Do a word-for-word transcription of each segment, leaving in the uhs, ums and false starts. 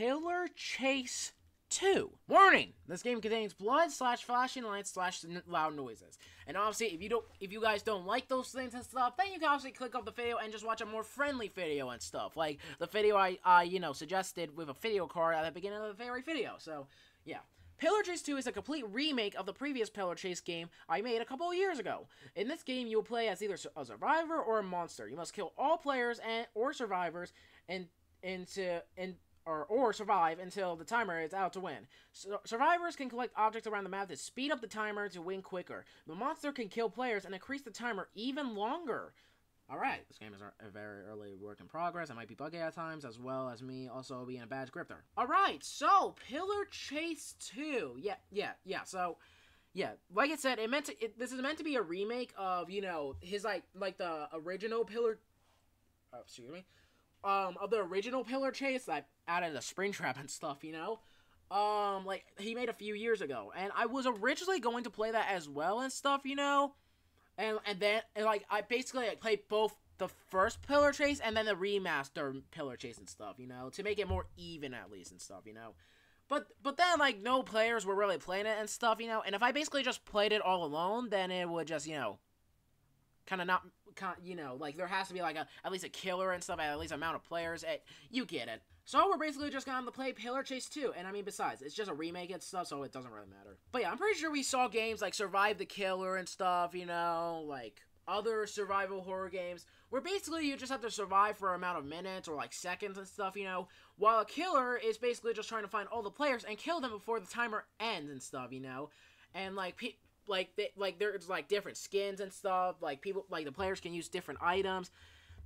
Pillar Chase two. Warning! This game contains blood slash flashing lights slash loud noises. And obviously, if you don't, if you guys don't like those things and stuff, then you can obviously click off the video and just watch a more friendly video and stuff, like the video I, I you know, suggested with a video card at the beginning of the very video. So, yeah. Pillar Chase two is a complete remake of the previous Pillar Chase game I made a couple of years ago. In this game, you'll play as either a survivor or a monster. You must kill all players and or survivors and into and or or survive until the timer is out to win. So, survivors can collect objects around the map to speed up the timer to win quicker. The monster can kill players and increase the timer even longer. Alright, this game is a very early work in progress. I might be buggy at times, as well as me also being a bad scripter. Alright, so, Pillar Chase two. Yeah, yeah, yeah, so, yeah. Like I said, it meant to, it, this is meant to be a remake of, you know, his, like, like the original Pillar... Oh, excuse me. Um, of the original Pillar Chase that added a Springtrap and stuff, you know? Um, like, he made a few years ago. And I was originally going to play that as well and stuff, you know? And, and then, and like, I basically like, played both the first Pillar Chase and then the remaster Pillar Chase and stuff, you know, to make it more even at least and stuff, you know. But, but then, like, no players were really playing it and stuff, you know. And if I basically just played it all alone, then it would just, you know, kind of not, kinda, you know, like, there has to be, like, a, at least a killer and stuff, at least amount of players. It, you get it. So we're basically just going to play Pillar Chase two, and I mean, besides, it's just a remake and stuff, so it doesn't really matter. But yeah, I'm pretty sure we saw games like Survive the Killer and stuff, you know, like other survival horror games, where basically you just have to survive for an amount of minutes or like seconds and stuff, you know, while a killer is basically just trying to find all the players and kill them before the timer ends and stuff, you know, and like pe like they, like there's like different skins and stuff, like people, like the players can use different items.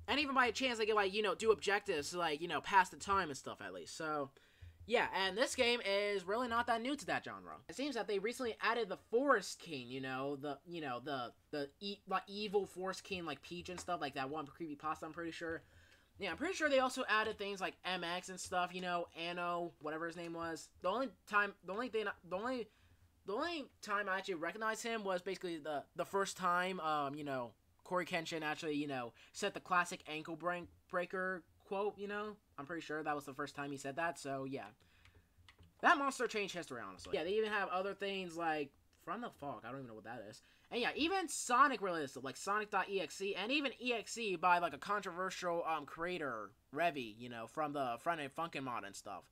And even by a chance, they can, like, you know, do objectives to, like, you know, pass the time and stuff, at least. So, yeah, and this game is really not that new to that genre. It seems that they recently added the Forest King, you know, the, you know, the, the, e the evil Forest King, like, Peach and stuff, like that one creepypasta, I'm pretty sure. Yeah, I'm pretty sure they also added things like M X and stuff, you know, Anno, whatever his name was. The only time, the only thing, the only, the only time I actually recognized him was basically the, the first time, um, you know, Corey Kenshin actually, you know, said the classic ankle breaker quote, you know? I'm pretty sure that was the first time he said that, so yeah. That monster changed history, honestly. Yeah, they even have other things like From the Fog, I don't even know what that is. And yeah, even Sonic related stuff, like Sonic dot E X E, and even E X E by like a controversial um creator, Revy, you know, from the Friday Night Funkin' mod and stuff.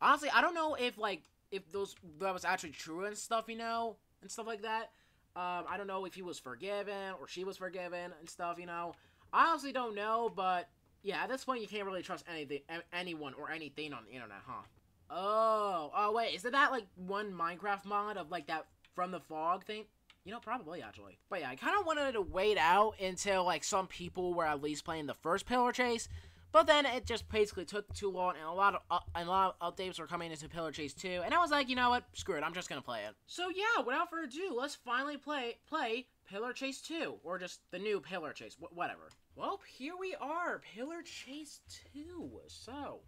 Honestly, I don't know if like if those that was actually true and stuff, you know, and stuff like that. Um, I don't know if he was forgiven or she was forgiven and stuff, you know. I honestly don't know, but yeah, at this point you can't really trust anything, anyone or anything on the internet, huh? Oh, oh wait, isn't that like one Minecraft mod of like that From the Fog thing? You know, probably actually. But yeah, I kind of wanted to wait out until like some people were at least playing the first Pillar Chase, but then it just basically took too long, and a lot of uh, and a lot of updates were coming into Pillar Chase two, and I was like, you know what, screw it, I'm just gonna play it. So yeah, without further ado, let's finally play play Pillar Chase two, or just the new Pillar Chase, wh whatever. Well, here we are, Pillar Chase two. So,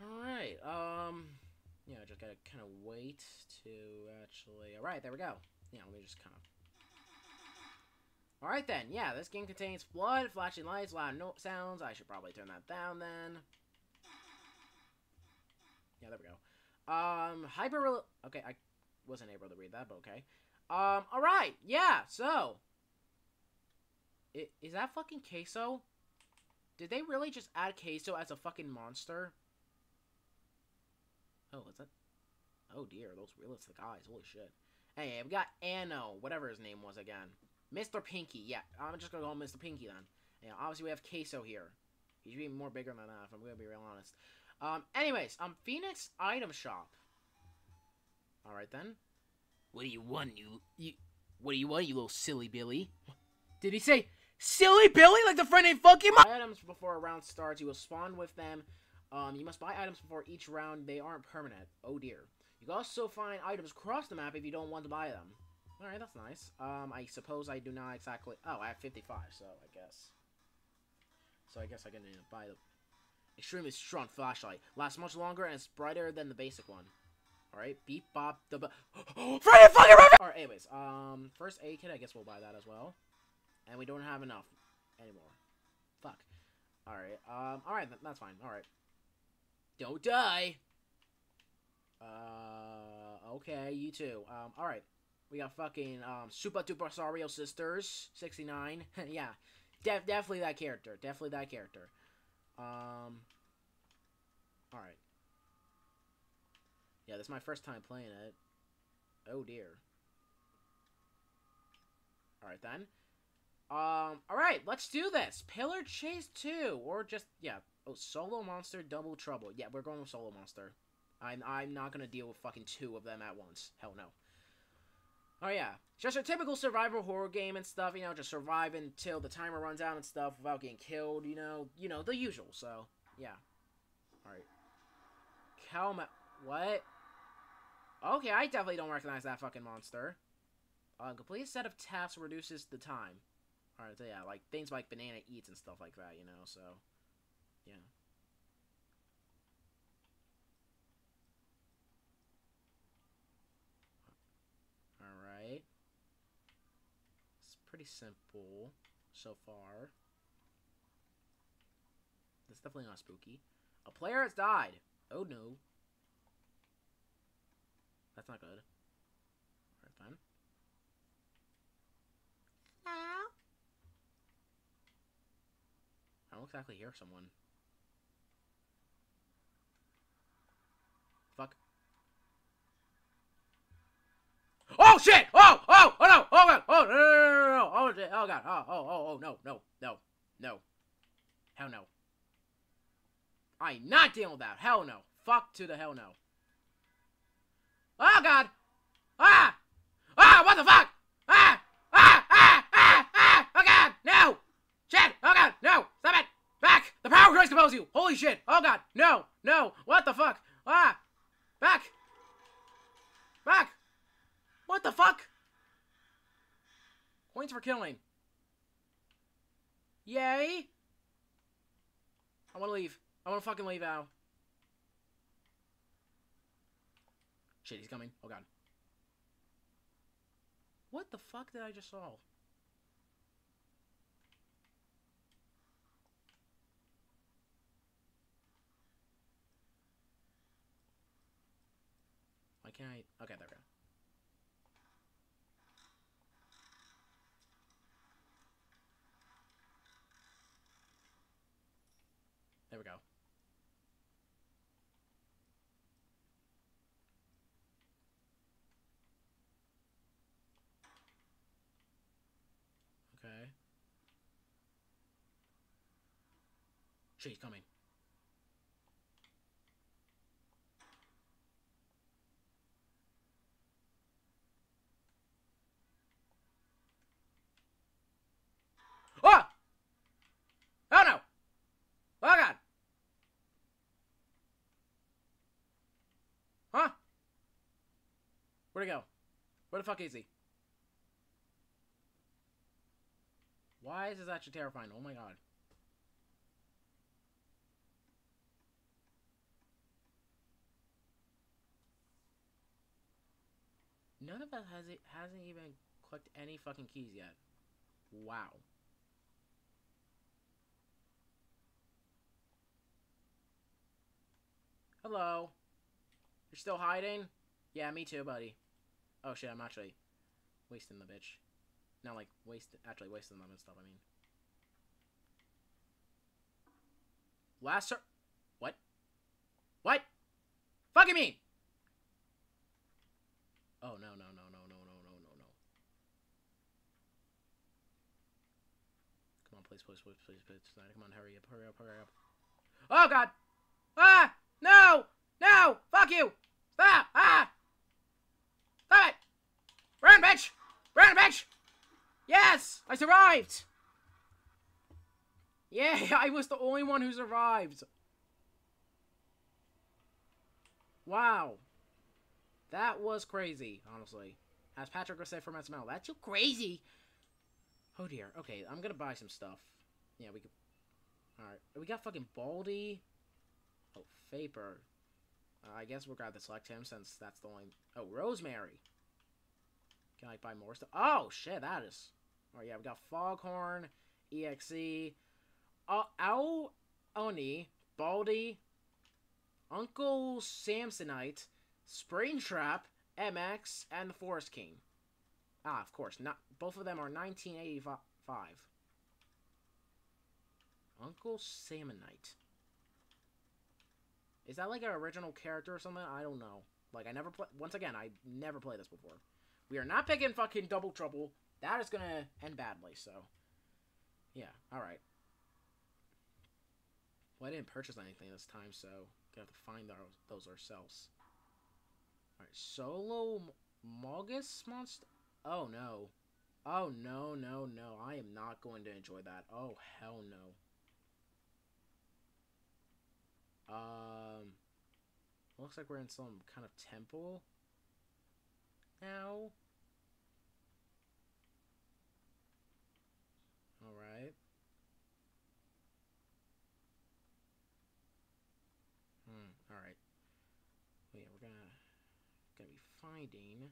all right, um, yeah, I just gotta kind of wait to actually. All right, there we go. Yeah, let me just kind of. Alright then, yeah, this game contains blood, flashing lights, loud no sounds. I should probably turn that down then. Yeah, there we go. Um, hyper... Okay, I wasn't able to read that, but okay. Um, alright, yeah, so... It, is that fucking Queso? Did they really just add Queso as a fucking monster? Oh, is that... Oh dear, those realistic eyes, holy shit. Hey, we got Anno, whatever his name was again. Mister Pinky, yeah, I'm just gonna go Mister Pinky then. Yeah, obviously we have Queso here. He should be more bigger than that, if I'm gonna be real honest. Um, anyways, um, Phoenix Item Shop. All right then. What do you want, you, you? What do you want, you little silly Billy? Did he say silly Billy like the friend ain't fucking? Buy items before a round starts. You will spawn with them. Um, you must buy items before each round. They aren't permanent. Oh dear. You can also find items across the map if you don't want to buy them. Alright, that's nice. Um, I suppose I do not exactly... Oh, I have fifty-five, so I guess. So I guess I can buy the... Extremely strong flashlight. Lasts much longer and it's brighter than the basic one. Alright, beep, bop, the... Friday fucking Revy! Alright, anyways, um, first aid kit, I guess we'll buy that as well. And we don't have enough anymore. Fuck. Alright, um, alright, that's fine, alright. Don't die. Uh, okay, you too. Um, all right. We got fucking um, Super Duper Sario Sisters, sixty-nine. Yeah, def definitely that character. Definitely that character. Um, all right. Yeah, this is my first time playing it. Oh, dear. All right, then. Um, all right, let's do this. Pillar Chase two, or just, yeah. Oh, Solo Monster, Double Trouble. Yeah, we're going with Solo Monster. I'm, I'm not going to deal with fucking two of them at once. Hell no. Oh, yeah. Just a typical survival horror game and stuff, you know, just survive until the timer runs out and stuff without getting killed, you know, you know, the usual, so, yeah. Alright. Calma- what? Okay, I definitely don't recognize that fucking monster. Uh, complete a set of tasks reduces the time. Alright, so yeah, like, things like banana eats and stuff like that, you know, so, yeah. Pretty simple so far. That's definitely not spooky. A player has died. Oh no. That's not good. Alright then. Hello? I don't exactly hear someone. Fuck. Oh shit! Oh! Oh! Oh no! Oh god! Oh no! No! No! No! No! Oh shit! Oh god! Oh! Oh! Oh! Oh! No! No! No! No! Hell no! I'm not dealing with that. Hell no! Fuck to the hell no! Oh god! Ah! Ah! What the fuck? Ah! Ah! Ah! Ah! Ah! Oh god! No! Shit! Oh god! No! Stop it! Back! The power of Christ compels you! Holy shit! Oh god! No! No! What the fuck? Ah! Back! Back! What the fuck? Points for killing. Yay! I wanna leave. I wanna fucking leave out. Shit, he's coming. Oh god. What the fuck did I just saw? Why can't I? Okay, there we go. There we go. Okay. Shit, he's coming. Ah! Oh no! Oh god! Huh? Where'd he go? Where the fuck is he? Why is this actually terrifying? Oh my god. None of us has it hasn't even clicked any fucking keys yet. Wow. Hello. You're still hiding? Yeah, me too, buddy. Oh shit, I'm actually wasting the bitch. Not like waste, actually wasting them and stuff. I mean, last sir, what? What? Fucking me! Oh no no no no no no no no no! Come on, please please please please please! Come on, hurry up hurry up hurry up! Oh god! Ah! No! No! Fuck you! Stop! Ah! Stop it! Run, bitch! Run, bitch! Yes! I survived! Yeah, I was the only one who survived. Wow. That was crazy, honestly. As Patrick would say from S M L, that's too crazy! Oh dear. Okay, I'm gonna buy some stuff. Yeah, we could... Alright. We got fucking Baldi... Oh, Vapor. Uh, I guess we'll grab the select him since that's the only... Oh, Rosemary. Can I buy more stuff? Oh, shit, that is... Alright, yeah, we got Foghorn, E X E, uh, Owl, Oni, Baldi, Uncle Samsonite, Springtrap, M X, and the Forest King. Ah, of course, not both of them are nineteen eighty-five. Uncle Samsonite. Is that like an original character or something? I don't know. Like, I never play. Once again, I never played this before. We are not picking fucking Double Trouble. That is gonna end badly, so. Yeah, alright. Well, I didn't purchase anything this time, so we have to find our, those ourselves. Alright, Solo Mogus Monster? Oh, no. Oh, no, no, no. I am not going to enjoy that. Oh, hell no. Um, looks like we're in some kind of temple now. All right. Hmm. All right. Well, yeah, we're gonna gonna be finding.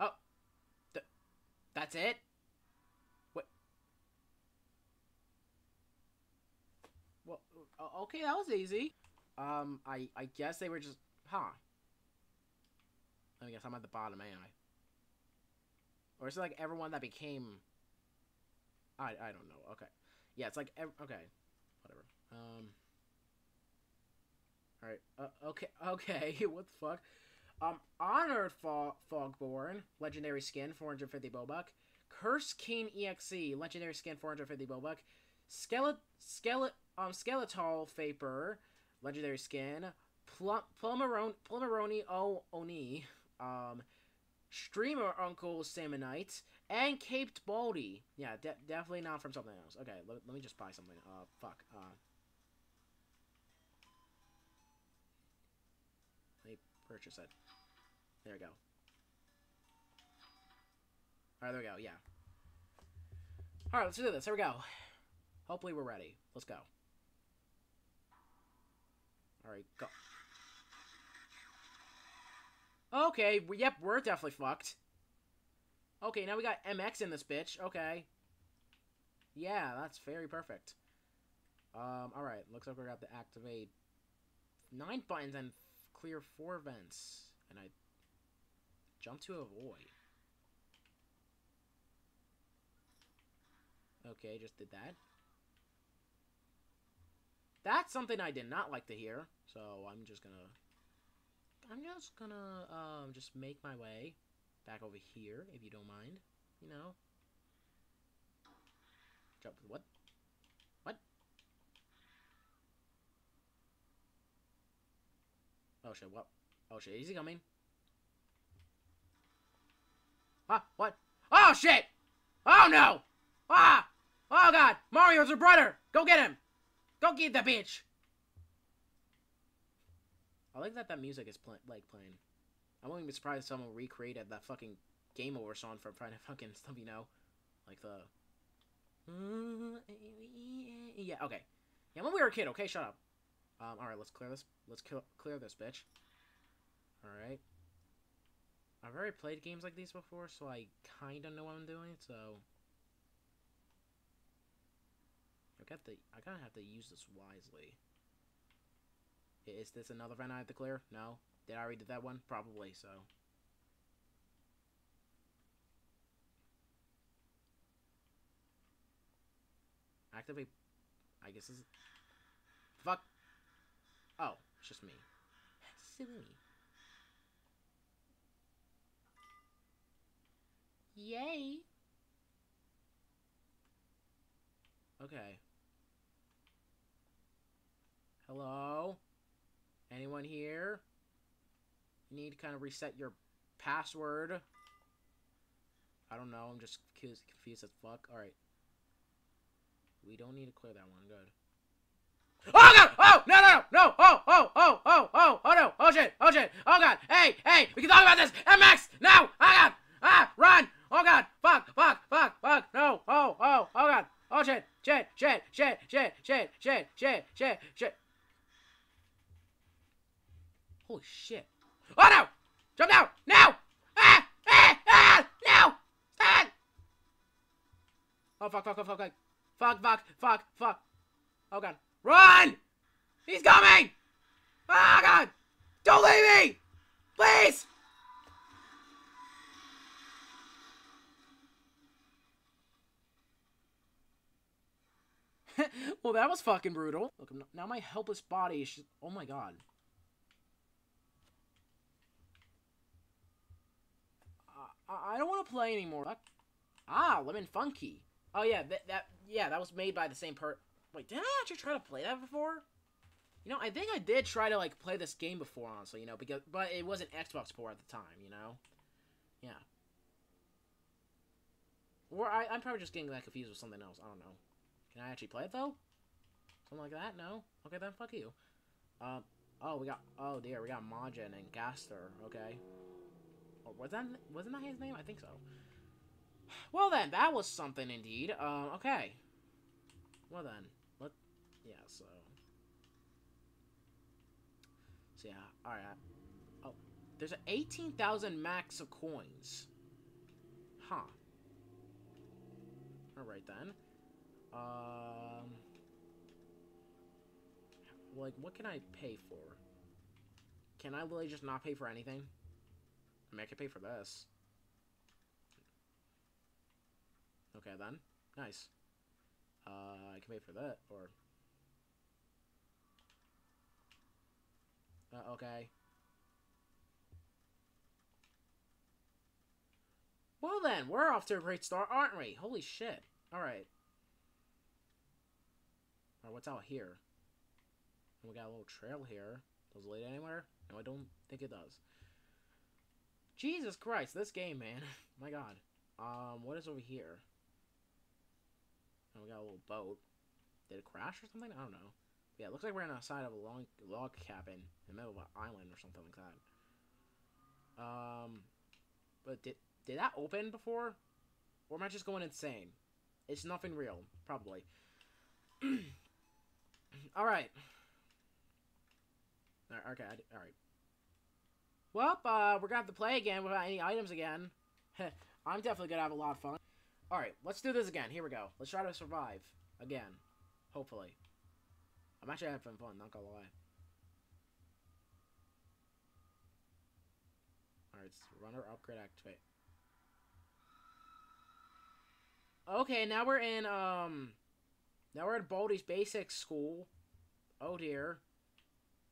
Oh. That's it? What? Well, okay, that was easy. Um, I, I guess they were just... Huh. I guess I'm at the bottom, ain't I? Or is it like everyone that became... I, I don't know. Okay. Yeah, it's like... Ev okay. Whatever. Um. Alright. Uh, okay. Okay. What the fuck? Um, Honored Fo Foghorn, Legendary Skin, four hundred fifty Bobuck. Curse King E X E, Legendary Skin, four hundred fifty Bobuck. Skelet, Skelet, um, Skeletal Vapor, Legendary Skin. Plum, Plumarone, Plumaroni O Oni, um, Streamer Uncle Samsonite, and Caped Baldi. Yeah, de definitely not from something else. Okay, let, let me just buy something. Uh, fuck. Uh, let me purchase it. There we go. Alright, there we go, yeah. Alright, let's do this. Here we go. Hopefully we're ready. Let's go. Alright, go. Okay, we, yep, we're definitely fucked. Okay, now we got M X in this bitch. Okay. Yeah, that's very perfect. Um, alright, looks like we're gonna have to activate nine buttons and clear four vents. And I jump to avoid. Okay, just did that. That's something I did not like to hear, so I'm just gonna, I'm just gonna, um, just make my way back over here, if you don't mind, you know. Jump, what? What? Oh shit, what? Oh shit, is he coming? Ah, what? Oh shit! Oh no! Ah! Oh god! Mario's a brother! Go get him! Go get the bitch! I like that that music is pl like playing. I wouldn't be surprised if someone recreated that fucking Game Over song from Friday Night Funkin' stuff, you know? Like the... Yeah, okay. Yeah, when we were a kid, okay? Shut up. Um, alright, let's clear this. Let's clear this, bitch. Alright. I've already played games like these before, so I kinda know what I'm doing, so... I got the. I kind of have to use this wisely. Is this another vent I have to clear? No. Did I already do that one? Probably so. Activate. I guess this. Is... Fuck. Oh, it's just me. Silly me. Yay. Okay. Hello? Anyone here? You need to kind of reset your password. I don't know. I'm just confused, confused as fuck. Alright. We don't need to clear that one. Good. Oh, God! Oh! No, no, no! Oh, oh, oh, oh, oh, oh, no! Oh, shit! Oh, shit! Oh, God! Hey! Hey! We can talk about this! M X! No! Oh, God! Ah! Run! Oh, God! Fuck! Fuck! Fuck! Fuck! No! Oh! Oh! Oh, God! Oh, shit! Shit! Shit! Shit! Shit! Shit! Shit! Shit! Shit! Shit! Holy shit! Oh no! Jump now! Now! Ah! Ah! Ah! Now! Ah! Oh, fuck, fuck, fuck, fuck, fuck. Fuck, fuck, fuck, fuck. Oh, God. Run! He's coming! Oh, God! Don't leave me! Please! Well, that was fucking brutal. Look, I'm not, now my helpless body is just, oh my God. I, I don't want to play anymore. That, ah, Lemon Funky. Oh yeah, th that yeah, that was made by the same per- Wait, did I actually try to play that before? You know, I think I did try to like play this game before, honestly. You know, because but it wasn't Xbox four at the time. You know, yeah. Or I, I'm probably just getting that confused with something else. I don't know. Can I actually play it, though? Something like that? No? Okay, then fuck you. Uh, oh, we got... Oh, dear. We got Majin and Gaster. Okay. Oh, was that, wasn't that his name? I think so. Well, then. That was something, indeed. Um, uh, okay. Well, then. What? Yeah, so... So, yeah. Alright. Oh. There's an eighteen thousand max of coins. Huh. Alright, then. Um, like, what can I pay for? Can I really just not pay for anything? I mean, I could pay for this. Okay, then. Nice. Uh, I can pay for that, or... Uh, okay. Well, then, we're off to a great start, aren't we? Holy shit. Alright. Or what's out here? And we got a little trail here. Does it lead anywhere? No, I don't think it does. Jesus Christ, this game, man. My God. Um, what is over here? And we got a little boat. Did it crash or something? I don't know. Yeah, it looks like we're on the side of a long log cabin in the middle of an island or something like that. Um, but did did that open before? Or am I just going insane? It's nothing real, probably. All right. All right. Okay. All right. Well, uh, we're gonna have to play again without any items again. I'm definitely gonna have a lot of fun. All right. Let's do this again. Here we go. Let's try to survive again. Hopefully. I'm actually having fun. Not gonna lie. All right. Runner upgrade activate. Okay. Now we're in um. Now we're at Baldi's basic school. Oh dear.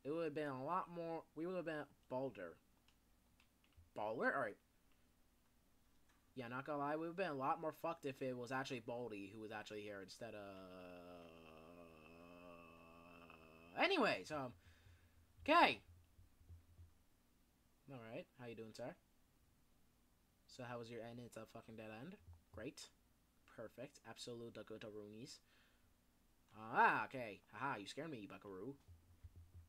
It would have been a lot more... We would have been at Balder. Balder? Alright. Yeah, not gonna lie. We would have been a lot more fucked if it was actually Baldi who was actually here instead of... Anyways, um... Okay. Alright. How you doing, sir? So how was your end? It's a fucking dead end. Great. Perfect. Absolute Dakota Roonies. Ah, okay. Haha, you scared me, you buckaroo.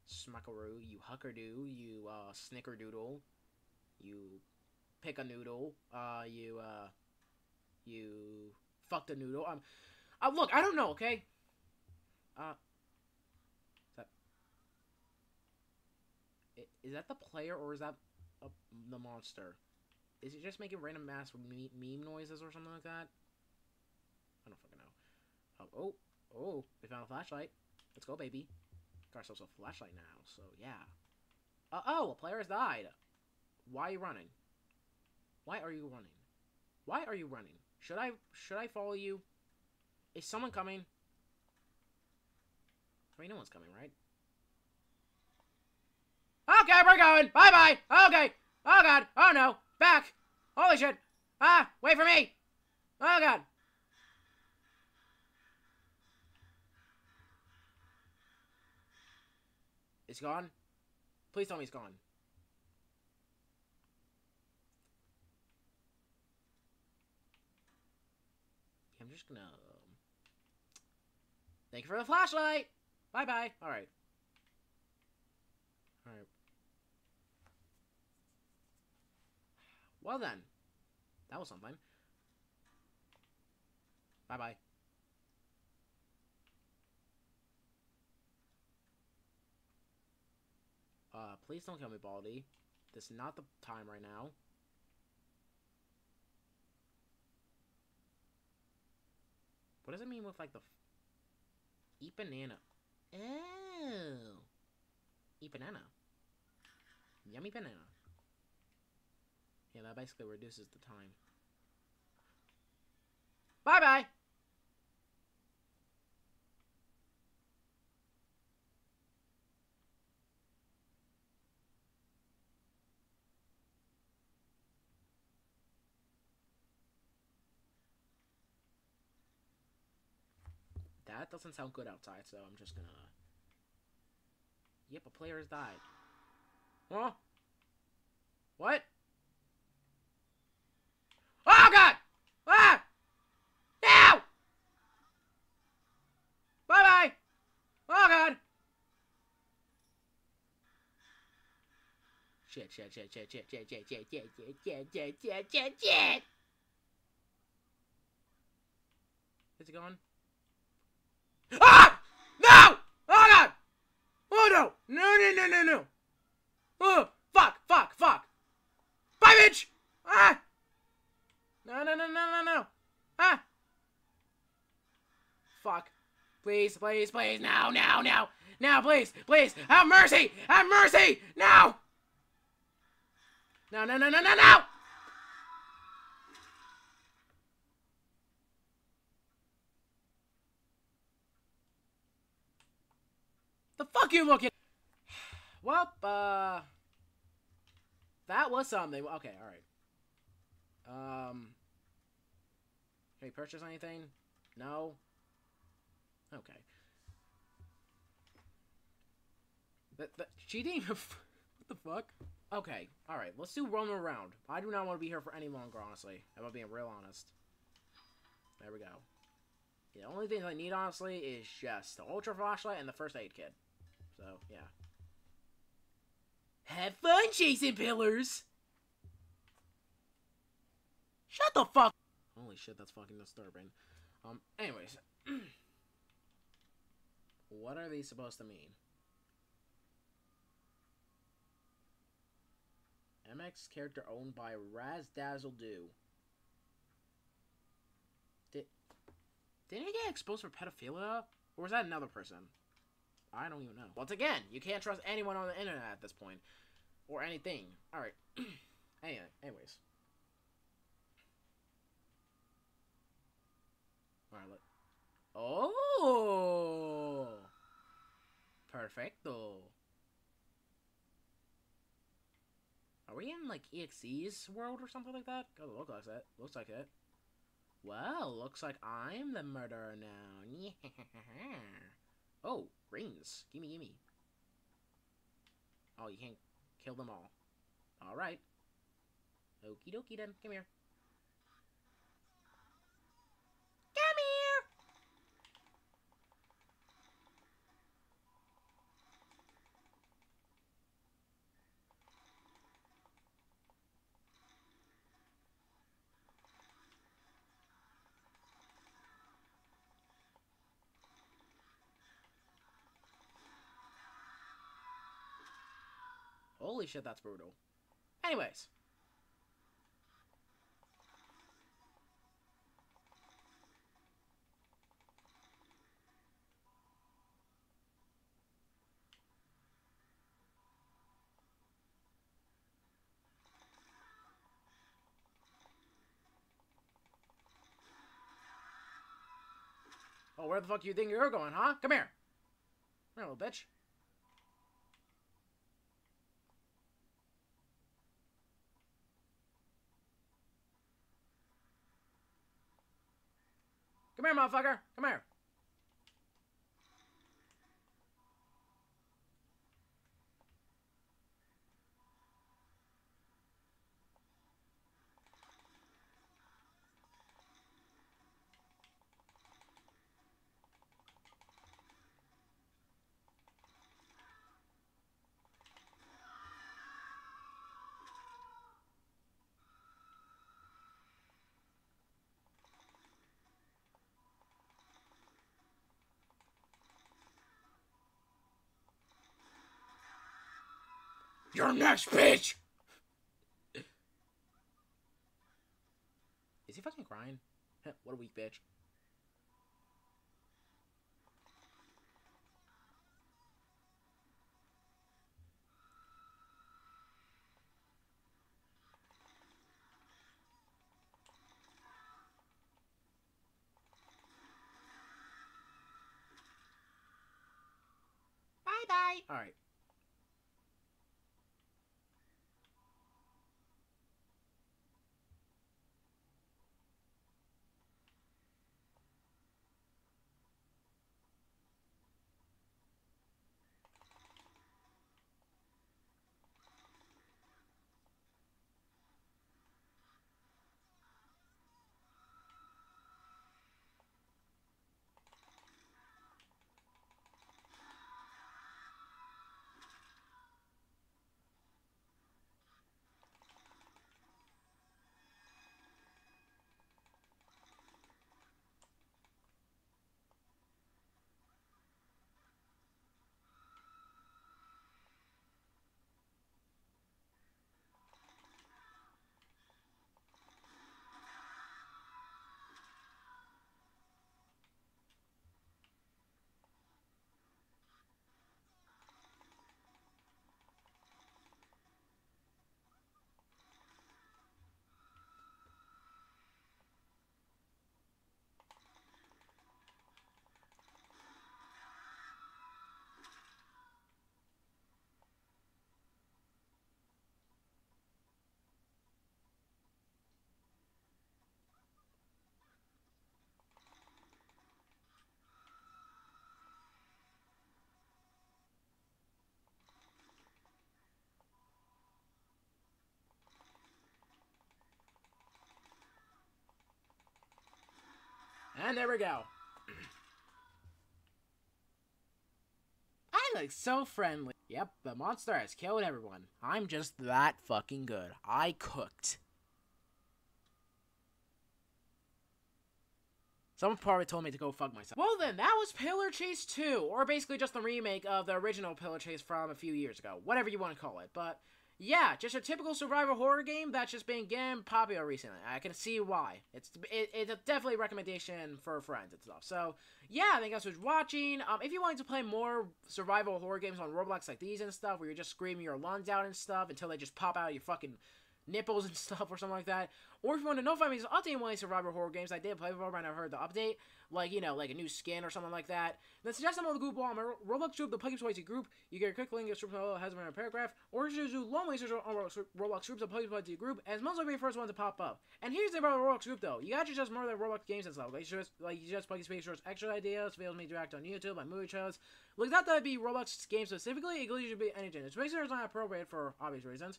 Smackaroo, you huckerdoo, you, uh, snickerdoodle, you pick a noodle, uh, you, uh, you fucked a noodle. Um, uh, look, I don't know, okay? Uh, is that, is that the player or is that a, the monster? Is it just making random mass meme, meme noises or something like that? I don't fucking know. Oh, oh. Oh, we found a flashlight. Let's go, baby. Got ourselves a flashlight now, so yeah. Uh oh, a player has died. Why are you running? Why are you running? Why are you running? Should I should I follow you? Is someone coming? I mean, no one's coming, right? Okay, we're going. Bye bye. Okay. Oh God. Oh no. Back. Holy shit. Ah, wait for me. Oh God. It's gone? Please tell me it's gone. I'm just gonna... Thank you for the flashlight! Bye-bye. Alright. Alright. Well then. That was something. Bye-bye. Uh, please don't kill me, Baldi. This is not the time right now. does it mean with, like, the... F eat banana. Oh. Eat banana. Yummy banana. Yeah, that basically reduces the time. Bye-bye! That doesn't sound good outside, so I'm just gonna... Yep, a player has died. Huh? What? Oh, God! Ah! Ow! Bye-bye! Oh, God! Shit, shit, shit, shit, shit, shit, shit, shit, shit, shit, shit, shit, shit, shit! Is it gone? Ah! No! Oh, God! Oh, no! No, no, no, no, no! Oh, fuck, fuck, fuck! Bye, bitch! Ah! No, no, no, no, no, no! Ah! Fuck. Please, please, please! Now, now, now! Now, please, please! Have mercy! Have mercy! Now! No, no, no, no, no, no! Fuck you looking. Well, uh that was something. Okay, alright. Um Can we purchase anything? No? Okay. That, that she didn't even what the fuck? Okay, alright, let's do roam around. I do not want to be here for any longer, honestly. If I'm being real honest. There we go. The only thing I need honestly is just the ultra flashlight and the first aid kit. So, yeah. Have fun chasing pillars! Shut the fuck! Holy shit, that's fucking disturbing. Um, anyways. What are these supposed to mean? M X character owned by Razdazzledoo. Did... Didn't he get exposed for pedophilia? Or was that another person? I don't even know. Once again, you can't trust anyone on the internet at this point. Or anything. Alright. Anyway, anyways. Alright, look. Oh! Perfecto. Are we in, like, E X E's world or something like that? God, it looks like that. Looks like it. Well, looks like I'm the murderer now. Yeah. Oh, rings. Gimme, gimme. Oh, you can't kill them all. Alright. Okie dokie then. Come here. Come here! Holy shit, that's brutal. Anyways. Oh, where the fuck you think you're going, huh? Come here. Come here, little bitch. Come here, motherfucker! Come here! You're next, bitch! Is he fucking crying? What a weak bitch. Bye-bye. All right. And there we go. I look so friendly. Yep, the monster has killed everyone. I'm just that fucking good. I cooked. Someone probably told me to go fuck myself. Well then, that was Pillar Chase two, or basically just the remake of the original Pillar Chase from a few years ago. Whatever you want to call it, but yeah, just a typical survival horror game that's just been getting popular recently. I can see why. It's it, it's a definitely a recommendation for friends and stuff. So, yeah, thank you guys for watching. Um, if you wanted to play more survival horror games on Roblox like these and stuff, where you're just screaming your lungs out and stuff until they just pop out of your fucking nipples and stuff or something like that, or if you want to notify me to update one of these survival horror games I did play before and I've heard the update, like, you know, like a new skin or something like that, then suggest I'm on the group wall on my Roblox group, the Plugins Play group. You get a quick link in the description below, has been in a paragraph, or you should do long way search on Roblox groups, the Plugins Play group, as most will be the first one to pop up. And here's the about Roblox group though, you got to just more than Roblox games and stuff, like you just, like you just Plugins Play shorts, extra ideas, videos me direct on YouTube, my movie trailers. Look, not that would be Roblox games specifically, it could usually be anything. It's basically not appropriate for obvious reasons.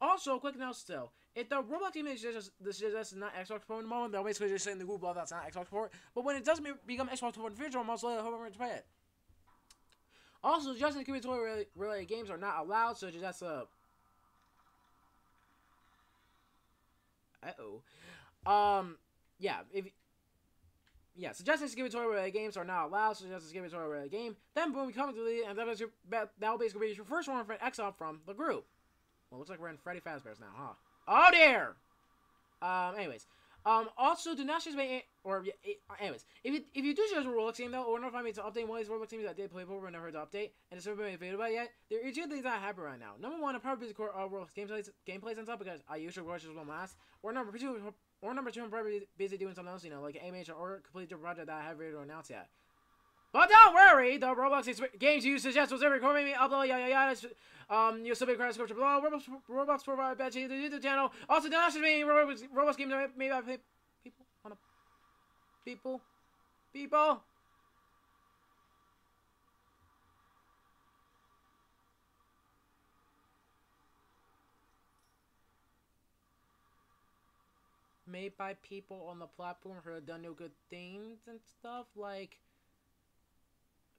Also, quick note still, if the Roblox team is just this is not Xbox support in the moment, they'll basically just say in the Google well, that's not Xbox support, but when it does be become Xbox support in the future, I'm also hoping to play it. Also, just in the Skibidi Toilet related games are not allowed, so just that's a... Uh-oh. Um, yeah, if... Yeah, suggesting Skibidi Toilet related games are not allowed, so just Skibidi Toilet related game, then boom, we come to the and that will basically be your first one for X O P from the group. Well, looks like we're in Freddy Fazbear's now, huh? Oh, dear! Um, anyways. Um, also, do not just make... Or, anyways. If you, if you do choose a Roblox game, though, or notify me to update one of these Roblox games that I did play before and never heard to update, and it's never been made about yet, there are two things that happen right now. Number one, I'll probably record all Roblox gameplays, gameplays and stuff, because I usually watch this one last. Or number two, or number two, I'm probably busy doing something else, you know, like an animation or a complete different project that I haven't really announced yet. But don't worry, the Roblox games you suggest was every recording me upload, yada yada yada. Um, you'll still be correct description below. Roblox, Roblox provide badge to the YouTube channel. Also, don't ask me Roblox, Roblox games made by people on a people people. Made by people on the platform who have done no good things and stuff like.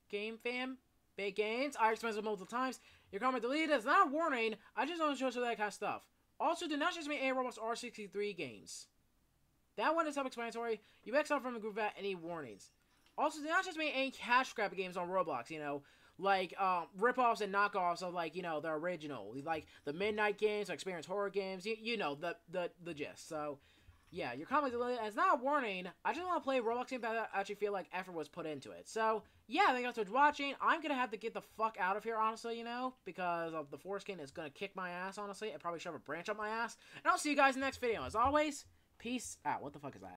Game fam, big gains, I expense it multiple times. Your comment deleted is not a warning. I just don't show you that kind of stuff. Also, do not just make any Roblox R sixty-three games. That one is self-explanatory. You X out from the group without any warnings. Also, do not just make any cash grab games on Roblox. You know, like um, rip-offs and knockoffs of like you know the original, like the Midnight games, or Experience Horror games. You, you know the the the gist. So. Yeah, your comment deleted as not a warning. I just want to play Roblox game that I actually feel like effort was put into it. So, yeah, thank you guys for watching. I'm going to have to get the fuck out of here, honestly, you know, because of the Forest King is going to kick my ass, honestly. I probably shove a branch up my ass. And I'll see you guys in the next video. As always, peace out. What the fuck is that?